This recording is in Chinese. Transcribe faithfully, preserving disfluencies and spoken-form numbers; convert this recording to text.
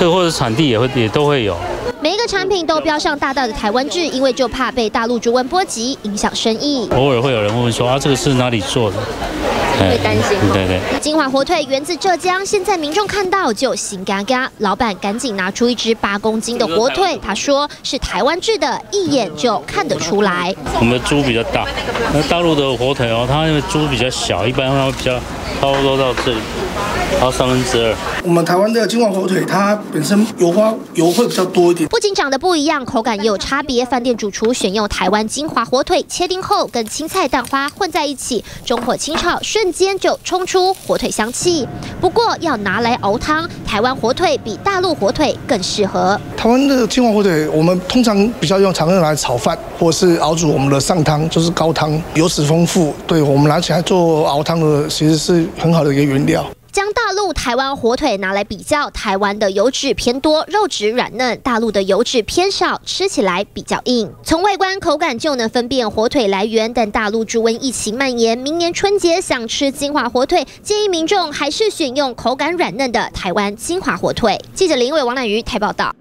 这个或者产地也会也都会有。每一个产品都标上大大的台湾字，因为就怕被大陆竹文波及，影响生意。偶尔会有人问说啊，这个是哪里做的？ 会担心。对对。金华火腿源自浙江，现在民众看到就心嘎嘎。老板赶紧拿出一只八公斤的火腿，他说是台湾制的，一眼就看得出来。我们的猪比较大，那大陆的火腿哦，它因为猪比较小，一般它会比较差不多到这里，到三分之二。我们台湾的金华火腿，它本身油花油会比较多一点，不仅长得不一样，口感也有差别。饭店主厨选用台湾金华火腿，切丁后跟青菜蛋花混在一起，中火清炒，顺 间就冲出火腿香气，不过要拿来熬汤，台湾火腿比大陆火腿更适合。台湾的金华火腿，我们通常比较用常用来炒饭，或是熬煮我们的上汤，就是高汤，油脂丰富。对我们拿起来做熬汤的，其实是很好的一个原料。 将大陆、台湾火腿拿来比较，台湾的油脂偏多，肉质软嫩；大陆的油脂偏少，吃起来比较硬。从外观、口感就能分辨火腿来源，但大陆猪瘟疫情蔓延，明年春节想吃金华火腿，建议民众还是选用口感软嫩的台湾金华火腿。记者林伟、王乃瑜台报道。